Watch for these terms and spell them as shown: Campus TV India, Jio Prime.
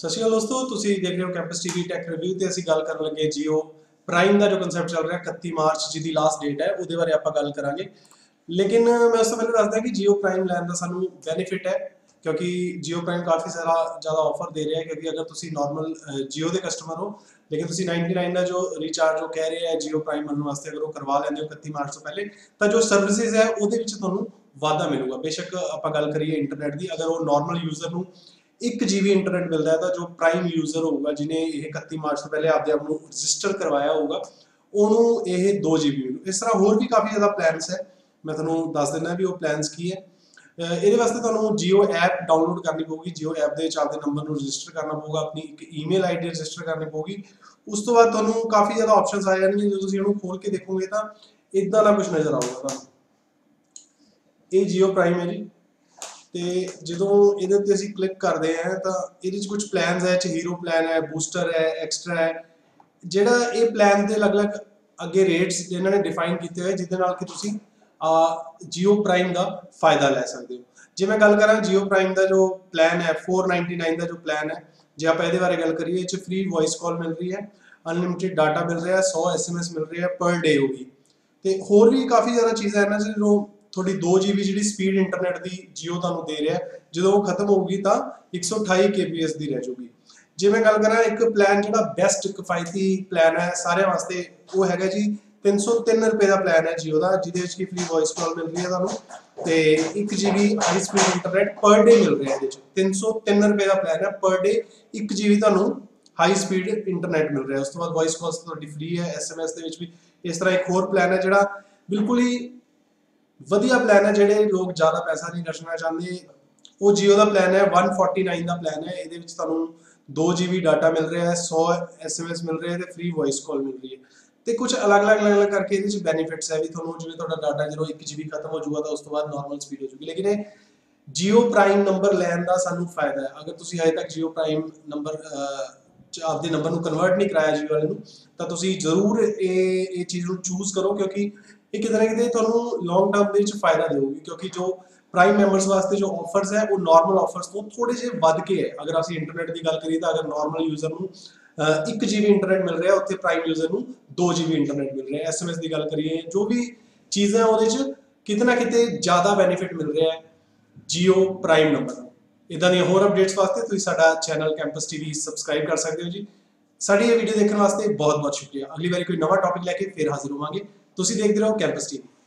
सत श्री अकाल दोस्तों, तुसी देख रहे हो कैंपस टीवी टैक रिव्यू। तो असीं गल करन लगे जियो प्राइम का जो कंसैप्ट चल रहा है 31 मार्च जिहदी लास्ट डेट है उसदे बारे आपां गल करांगे। लेकिन मैं उस तो पहले दसदा कि जियो प्राइम लैन का सानू बेनीफिट है क्योंकि जियो प्राइम काफ़ी सारा ज़्यादा ऑफर दे रहा है। क्योंकि अगर तुसी नॉर्मल जियो के कस्टमर हो लेकिन तुसी 99 का जो रिचार्ज वो कह रहे हैं जियो प्राइम मन वास्ते अगर वो करवा लेंगे 31 मार्च तो पहले, तो जो सर्विसिज है उसदे विच तुहानू वाधा मिलेगा। बेशक आपां गल करिए इंटरनेट की, अगर वो नॉर्मल यूजर नू 1 GB इंटरनेट मिलता है तो जो प्राइम यूजर होगा जिन्हें यह 31 मार्च तो पहले आपने आप रजिस्टर करवाया होगा उन्होंने यह 2 GB। इस तरह होर भी काफ़ी ज़्यादा प्लैनस है, मैं थोड़ा दस देना भी वो प्लैनस की है। ये वास्ते तो जियो ऐप डाउनलोड करनी पवेगी, जियो ऐप के आपके नंबर रजिस्टर करना पवेगा, अपनी एक ईमेल आई डी रजिस्टर करनी पवेगी। उस तो बाद तो काफ़ी ज़्यादा ऑप्शन आ जाएंगे, जो तुम इन्होंने खोल के देखोगे तो इदा का कुछ नज़र आऊगा। ये जियो प्राइम है जी, तो जो ये असी क्लिक करते हैं तो ये कुछ प्लैन है, हीरो प्लैन है, बूस्टर है, एक्सट्रा है। जोड़ा ये प्लैन के अलग अलग अगे रेट्स इन्होंने डिफाइन किए हुए जिद्दे कि तुम जियो प्राइम का फायदा लै सकते हो। जे मैं गल करा जियो प्राइम का जो प्लैन है 499 का जो प्लैन है, जे आप बारे गल करिए फ्री वॉइस कॉल मिल रही है, अनलिमिटेड डाटा मिल रहा है, 100 SMS मिल रही है पर डे होगी। तो होर भी काफ़ी ज़्यादा चीज़ें हैं जो थोड़ी 2 GB जी स्पीड इंटरनेट की जियो तुहानू दे रहा है, जो वो खत्म होगी तो 128 kbps की रह जाएगी। जे मैं गल करा एक प्लैन जो बेस्ट किफायती प्लैन है सारे वास्ते, वो है जी 303 रुपये का प्लैन है जियो का, जिदे की फ्री वॉइस कॉल मिल रही है तुहानू ते 1 GB high speed internet per day मिल रहा है। 303 रुपये का प्लैन है पर डे 1 GB तुहानू हाई स्पीड इंटरनेट मिल रहा है। उस तो बाद वॉइस कॉल तुहाडी फ्री है, SMS दे विच भी। इस तरह एक होर प्लैन है जो बिल्कुल ही वधिया प्लैन है, जेडे लोग ज़्यादा पैसा नहीं खर्चना चाहते वो जियो का प्लैन है 149 का प्लैन है। ये तुहानू 2 GB डाटा मिल रहा है, 100 SMS मिल रहे हैं, फ्री वॉइस कॉल मिल रही है। तो कुछ अलग अलग करके ये बेनीफिट्स है भी थोड़ा, जिवें तुहाडा डाटा जो 1 GB खत्म हो जाएगा तो उस तो बाद नॉर्मल स्पीड हो जाएगी। लेकिन जियो प्राइम नंबर लैन का सानू फायदा है। अगर तुसीं अजे तक जियो प्राइम नंबर आपके नंबर को कन्वर्ट नहीं कराया जियो वाले तो जरूर ये चीज़ चूज़ करो क्योंकि ये कितने कितने तुहानू लॉन्ग टर्म में फायदा देगी। क्योंकि जो प्राइम मैंबरस वास्ते जो ऑफर्स है वो नॉर्मल ऑफर्स तो थोड़े जे वध के है। अगर असीं इंटरनेट की गल करिए तो अगर नॉर्मल यूजर नू 1 GB इंटरनेट मिल रहा है, उत्थे प्राइम यूजर नू 2 GB इंटरनेट मिल रहा है। SMS की गल करिए जो भी चीज़ें वो कितना कितने ज़्यादा बेनीफिट मिल रहा है जियो प्राइम नंबर। इदां दी होर अपडेट्स वास्ते तुसीं साडा चैनल कैंपस टीवी सबसक्राइब कर सकते हो जी। साडी ये वीडियो देखने वास्ते बहुत बहुत शुक्रिया। अगली बार कोई नवा टॉपिक लैके फिर हाजिर होवांगे। तुसीं देखदे रहो कैंपस टीवी।